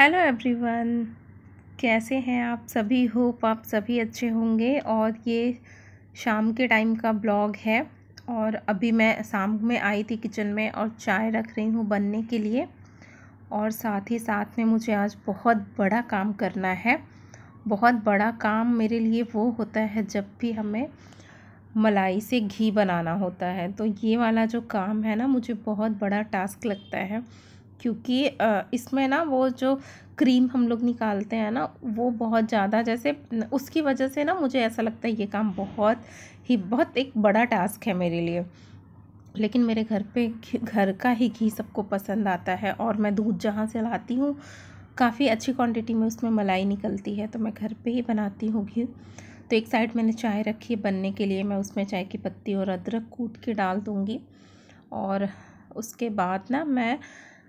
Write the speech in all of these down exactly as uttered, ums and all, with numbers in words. Hello everyone, कैसे हैं आप सभी। होप आप सभी अच्छे होंगे। और ये शाम के टाइम का ब्लॉग है और अभी मैं शाम में आई थी किचन में और चाय रख रही हूँ बनने के लिए। और साथ ही साथ में मुझे आज बहुत बड़ा काम करना है। बहुत बड़ा काम मेरे लिए वो होता है जब भी हमें मलाई से घी बनाना होता है। तो ये वाला जो काम है ना, मुझे बहुत बड़ा टास्क लगता है क्योंकि इसमें ना वो जो क्रीम हम लोग निकालते हैं ना, वो बहुत ज़्यादा, जैसे उसकी वजह से ना मुझे ऐसा लगता है ये काम बहुत ही बहुत एक बड़ा टास्क है मेरे लिए। लेकिन मेरे घर पे घर का ही घी सबको पसंद आता है और मैं दूध जहाँ से लाती हूँ काफ़ी अच्छी क्वांटिटी में उसमें मलाई निकलती है, तो मैं घर पे ही बनाती हूँ घी। तो एक साइड मैंने चाय रखी है बनने के लिए। मैं उसमें चाय की पत्ती और अदरक कूट के डाल दूँगी और उसके बाद ना मैं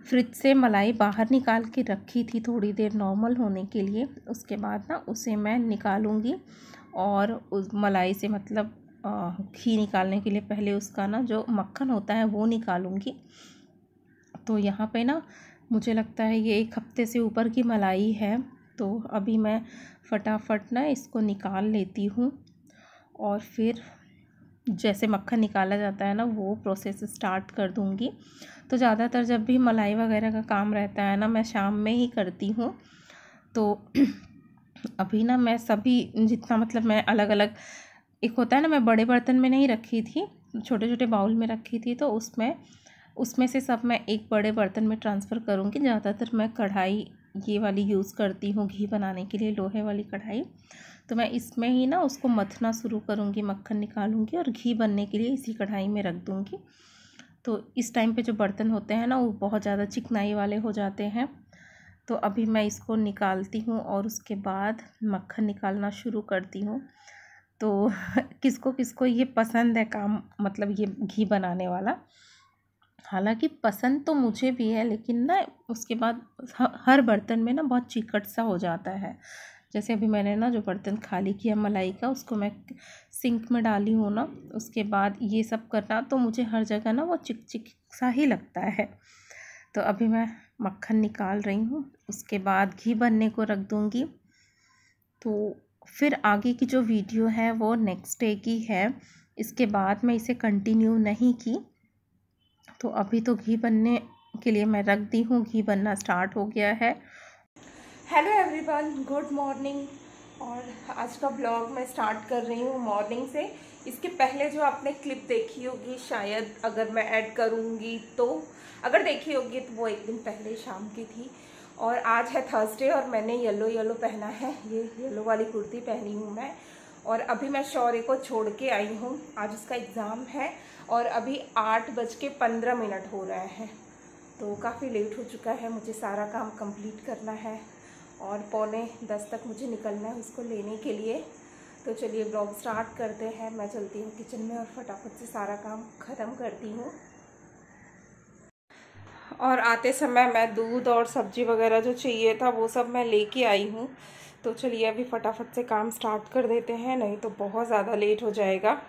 फ्रिज से मलाई बाहर निकाल के रखी थी थोड़ी देर नॉर्मल होने के लिए। उसके बाद ना उसे मैं निकालूंगी और उस मलाई से मतलब घी निकालने के लिए पहले उसका ना जो मक्खन होता है वो निकालूंगी। तो यहाँ पे ना मुझे लगता है ये एक हफ्ते से ऊपर की मलाई है, तो अभी मैं फटाफट ना इसको निकाल लेती हूँ और फिर जैसे मक्खन निकाला जाता है ना वो प्रोसेस स्टार्ट कर दूँगी। तो ज़्यादातर जब भी मलाई वगैरह का काम रहता है ना, मैं शाम में ही करती हूँ। तो अभी ना मैं सभी जितना मतलब मैं अलग अलग, एक होता है ना, मैं बड़े बर्तन में नहीं रखी थी, छोटे छोटे बाउल में रखी थी। तो उसमें उसमें से सब मैं एक बड़े बर्तन में ट्रांसफ़र करूँगी। ज़्यादातर मैं कढ़ाई ये वाली यूज़ करती हूँ घी बनाने के लिए, लोहे वाली कढ़ाई। तो मैं इसमें ही ना उसको मथना शुरू करूँगी, मक्खन निकालूँगी और घी बनने के लिए इसी कढ़ाई में रख दूँगी। तो इस टाइम पे जो बर्तन होते हैं ना वो बहुत ज़्यादा चिकनाई वाले हो जाते हैं। तो अभी मैं इसको निकालती हूँ और उसके बाद मक्खन निकालना शुरू करती हूँ। तो किसको किसको ये पसंद है काम, मतलब ये घी बनाने वाला। हालांकि पसंद तो मुझे भी है, लेकिन ना उसके बाद हर बर्तन में ना बहुत चिकट सा हो जाता है। जैसे अभी मैंने ना जो बर्तन खाली किया मलाई का, उसको मैं सिंक में डाली हूँ ना, उसके बाद ये सब करना तो मुझे हर जगह ना वो चिक चिक सा ही लगता है। तो अभी मैं मक्खन निकाल रही हूँ, उसके बाद घी बनने को रख दूँगी। तो फिर आगे की जो वीडियो है वो नेक्स्ट डे की है, इसके बाद मैं इसे कंटिन्यू नहीं की। तो अभी तो घी बनने के लिए मैं रख दी हूँ, घी बनना स्टार्ट हो गया है। Hello everyone, good morning. और आज का ब्लॉग मैं स्टार्ट कर रही हूँ मॉर्निंग से। इसके पहले जो आपने क्लिप देखी होगी शायद, अगर मैं ऐड करूँगी तो, अगर देखी होगी तो वो एक दिन पहले शाम की थी। और आज है थर्सडे और मैंने येलो येलो पहना है, ये येलो वाली कुर्ती पहनी हूँ मैं। और अभी मैं शौर्य को छोड़ के आई हूँ, आज उसका एग्ज़ाम है। और अभी आठ बज के पंद्रह मिनट हो रहे हैं, तो काफ़ी लेट हो चुका है। मुझे सारा काम कंप्लीट करना है और पौने दस तक मुझे निकलना है उसको लेने के लिए। तो चलिए ब्लॉग स्टार्ट करते हैं। मैं चलती हूँ किचन में और फटाफट से सारा काम ख़त्म करती हूँ। और आते समय मैं दूध और सब्ज़ी वगैरह जो चाहिए था वो सब मैं लेके आई हूँ। तो चलिए अभी फ़टाफट से काम स्टार्ट कर देते हैं, नहीं तो बहुत ज़्यादा लेट हो जाएगा।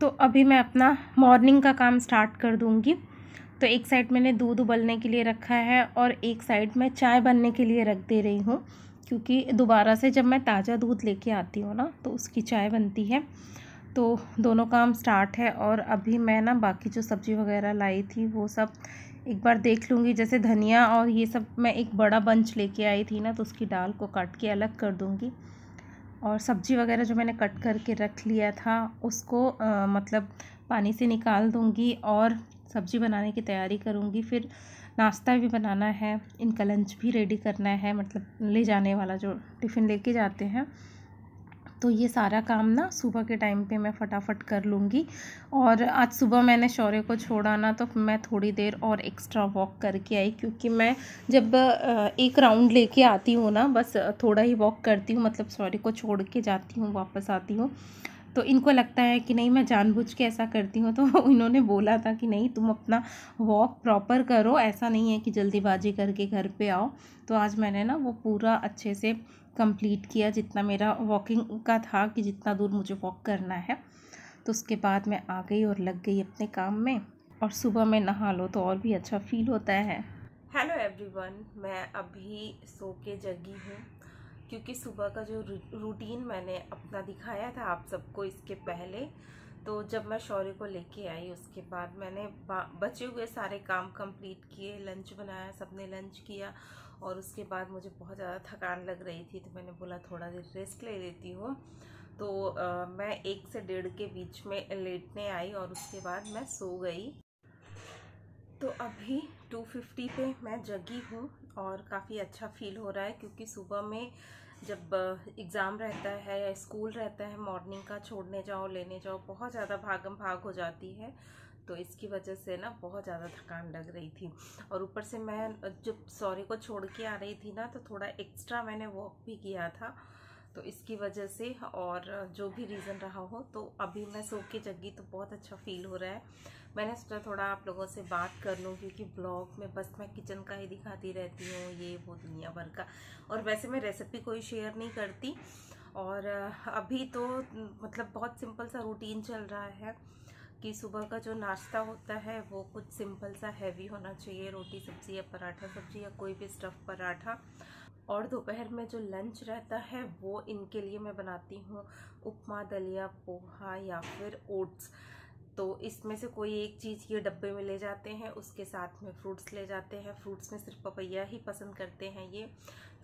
तो अभी मैं अपना मॉर्निंग का काम स्टार्ट कर दूँगी। तो एक साइड मैंने दूध उबलने के लिए रखा है और एक साइड मैं चाय बनने के लिए रख दे रही हूँ, क्योंकि दोबारा से जब मैं ताज़ा दूध लेके आती हूँ ना तो उसकी चाय बनती है। तो दोनों काम स्टार्ट है। और अभी मैं ना बाकी जो सब्ज़ी वगैरह लाई थी वो सब एक बार देख लूँगी। जैसे धनिया और ये सब मैं एक बड़ा बंच लेके आई थी ना, तो उसकी डाल को काट के अलग कर दूँगी। और सब्ज़ी वगैरह जो मैंने कट करके रख लिया था उसको आ, मतलब पानी से निकाल दूँगी और सब्ज़ी बनाने की तैयारी करूँगी। फिर नाश्ता भी बनाना है, इनका लंच भी रेडी करना है, मतलब ले जाने वाला जो टिफ़िन लेके जाते हैं। तो ये सारा काम ना सुबह के टाइम पे मैं फटाफट कर लूँगी। और आज सुबह मैंने शौर्य को छोड़ा ना, तो मैं थोड़ी देर और एक्स्ट्रा वॉक करके आई, क्योंकि मैं जब एक राउंड लेके आती हूँ ना, बस थोड़ा ही वॉक करती हूँ, मतलब शौर्य को छोड़ के जाती हूँ, वापस आती हूँ। तो इनको लगता है कि नहीं मैं जानबूझ के ऐसा करती हूँ। तो इन्होंने बोला था कि नहीं तुम अपना वॉक प्रॉपर करो, ऐसा नहीं है कि जल्दीबाजी करके घर पे आओ। तो आज मैंने ना वो पूरा अच्छे से कंप्लीट किया, जितना मेरा वॉकिंग का था कि जितना दूर मुझे वॉक करना है। तो उसके बाद मैं आ गई और लग गई अपने काम में। और सुबह में नहा लो तो और भी अच्छा फील होता है। हेलो एवरीवन, मैं अभी सो के जगी हूँ क्योंकि सुबह का जो रूटीन मैंने अपना दिखाया था आप सबको इसके पहले, तो जब मैं शौर्य को लेके आई उसके बाद मैंने बचे हुए सारे काम कंप्लीट किए, लंच बनाया, सबने लंच किया और उसके बाद मुझे बहुत ज़्यादा थकान लग रही थी तो मैंने बोला थोड़ा देर रेस्ट ले लेती हूँ। तो आ, मैं एक से डेढ़ के बीच में लेटने आई और उसके बाद मैं सो गई। तो अभी टू फिफ्टी पे मैं जगी हूँ और काफ़ी अच्छा फील हो रहा है क्योंकि सुबह में जब एग्ज़ाम रहता है या स्कूल रहता है मॉर्निंग का, छोड़ने जाओ लेने जाओ, बहुत ज़्यादा भागम भाग हो जाती है तो इसकी वजह से ना बहुत ज़्यादा थकान लग रही थी। और ऊपर से मैं जब सॉरी को छोड़ के आ रही थी ना तो थोड़ा एक्स्ट्रा मैंने वॉक भी किया था तो इसकी वजह से, और जो भी रीज़न रहा हो, तो अभी मैं सो के जगी तो बहुत अच्छा फील हो रहा है। मैंने सोचा थोड़ा आप लोगों से बात कर लूँ क्योंकि ब्लॉग में बस मैं किचन का ही दिखाती रहती हूँ, ये वो दुनिया भर का, और वैसे मैं रेसिपी कोई शेयर नहीं करती। और अभी तो मतलब बहुत सिंपल सा रूटीन चल रहा है कि सुबह का जो नाश्ता होता है वो कुछ सिंपल सा हैवी होना चाहिए, रोटी सब्ज़ी या पराठा सब्ज़ी या कोई भी स्टफ़ पराठा। और दोपहर में जो लंच रहता है वो इनके लिए मैं बनाती हूँ उपमा, दलिया, पोहा या फिर ओट्स। तो इसमें से कोई एक चीज़ ये डब्बे में ले जाते हैं, उसके साथ में फ्रूट्स ले जाते हैं। फ्रूट्स में सिर्फ पपैया ही पसंद करते हैं ये,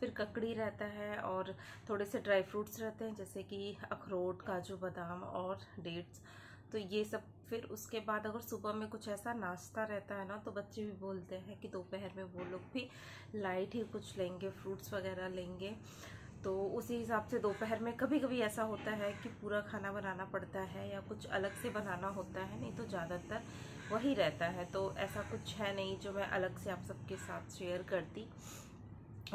फिर ककड़ी रहता है और थोड़े से ड्राई फ्रूट्स रहते हैं जैसे कि अखरोट, काजू बादाम और डेट्स, तो ये सब। फिर उसके बाद अगर सुबह में कुछ ऐसा नाश्ता रहता है ना तो बच्चे भी बोलते हैं कि दोपहर में वो लोग भी लाइट ही कुछ लेंगे, फ्रूट्स वगैरह लेंगे, तो उसी हिसाब से दोपहर में कभी कभी ऐसा होता है कि पूरा खाना बनाना पड़ता है या कुछ अलग से बनाना होता है, नहीं तो ज़्यादातर वही रहता है। तो ऐसा कुछ है नहीं जो मैं अलग से आप सबके साथ शेयर करती।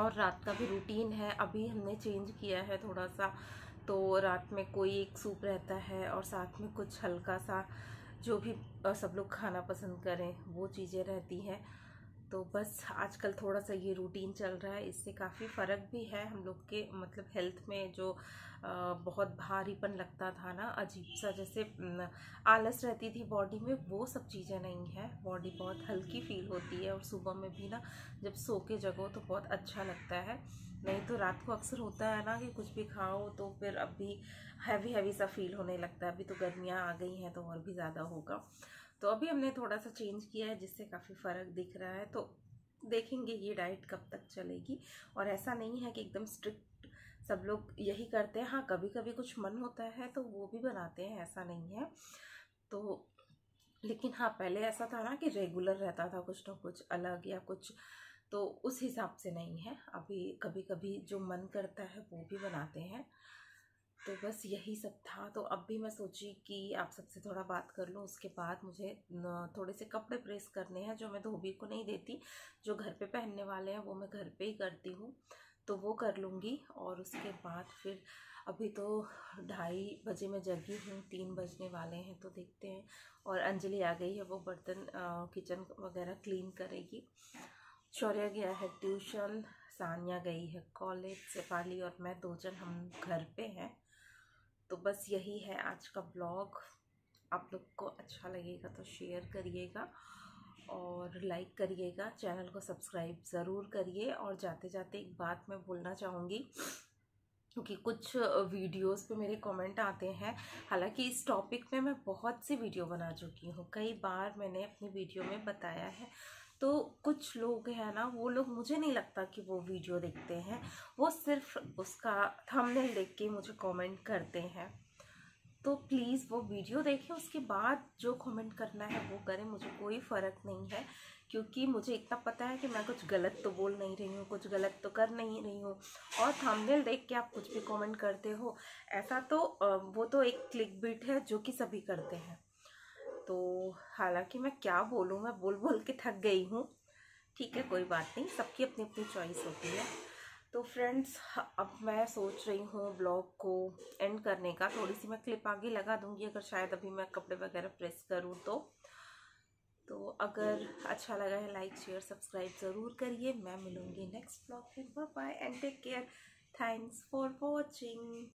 और रात का भी रूटीन है, अभी हमने चेंज किया है थोड़ा सा, तो रात में कोई एक सूप रहता है और साथ में कुछ हल्का सा जो भी सब लोग खाना पसंद करें वो चीज़ें रहती हैं। तो बस आजकल थोड़ा सा ये रूटीन चल रहा है, इससे काफ़ी फ़र्क भी है हम लोग के मतलब हेल्थ में। जो बहुत भारीपन लगता था ना, अजीब सा जैसे आलस रहती थी बॉडी में, वो सब चीज़ें नहीं है, बॉडी बहुत हल्की फील होती है। और सुबह में भी ना जब सो के जगो तो बहुत अच्छा लगता है, नहीं तो रात को अक्सर होता है ना कि कुछ भी खाओ तो फिर अब भी हैवी हैवी सा फील होने लगता है। अभी तो गर्मियाँ आ गई हैं तो और भी ज़्यादा होगा, तो अभी हमने थोड़ा सा चेंज किया है जिससे काफ़ी फ़र्क दिख रहा है। तो देखेंगे ये डाइट कब तक चलेगी। और ऐसा नहीं है कि एकदम स्ट्रिक्ट सब लोग यही करते हैं, हाँ कभी कभी कुछ मन होता है तो वो भी बनाते हैं, ऐसा नहीं है। तो लेकिन हाँ पहले ऐसा था ना कि रेगुलर रहता था कुछ ना कुछ अलग या कुछ, तो उस हिसाब से नहीं है अभी, कभी कभी जो मन करता है वो भी बनाते हैं। तो बस यही सब था। तो अब भी मैं सोची कि आप सबसे थोड़ा बात कर लूँ, उसके बाद मुझे थोड़े से कपड़े प्रेस करने हैं जो मैं धोबी को नहीं देती, जो घर पे पहनने वाले हैं वो मैं घर पे ही करती हूँ, तो वो कर लूँगी। और उसके बाद फिर अभी तो ढाई बजे मैं जगी हूँ, तीन बजने वाले हैं तो देखते हैं। और अंजलि आ गई है, वो बर्तन किचन वगैरह क्लीन करेगी। शौर्य गया है ट्यूशन, सानिया गई है कॉलेज, शेफाली और मैं दो जन हम घर पे हैं। तो बस यही है आज का ब्लॉग, आप लोग को अच्छा लगेगा तो शेयर करिएगा और लाइक करिएगा, चैनल को सब्सक्राइब ज़रूर करिए। और जाते जाते एक बात मैं बोलना चाहूँगी क्योंकि कुछ वीडियोस पे मेरे कमेंट आते हैं, हालांकि इस टॉपिक में मैं बहुत सी वीडियो बना चुकी हूँ, कई बार मैंने अपनी वीडियो में बताया है। तो कुछ लोग हैं ना, वो लोग मुझे नहीं लगता कि वो वीडियो देखते हैं, वो सिर्फ उसका थंबनेल देख के मुझे कमेंट करते हैं। तो प्लीज़ वो वीडियो देखें, उसके बाद जो कमेंट करना है वो करें, मुझे कोई फ़र्क नहीं है क्योंकि मुझे इतना पता है कि मैं कुछ गलत तो बोल नहीं रही हूँ, कुछ गलत तो कर नहीं रही हूँ। और थंबनेल देख के आप कुछ भी कमेंट करते हो ऐसा, तो वो तो एक क्लिक बीट है जो कि सभी करते हैं। तो हालांकि मैं क्या बोलूँ, मैं बोल बोल के थक गई हूँ, ठीक है कोई बात नहीं, सबकी अपनी अपनी चॉइस होती है। तो फ्रेंड्स अब मैं सोच रही हूँ ब्लॉग को एंड करने का, थोड़ी सी मैं क्लिप आगे लगा दूँगी अगर शायद अभी मैं कपड़े वगैरह प्रेस करूँ तो। तो अगर अच्छा लगा है लाइक शेयर सब्सक्राइब ज़रूर करिए। मैं मिलूँगी नेक्स्ट ब्लॉग में, bye bye and take care, thanks for watching.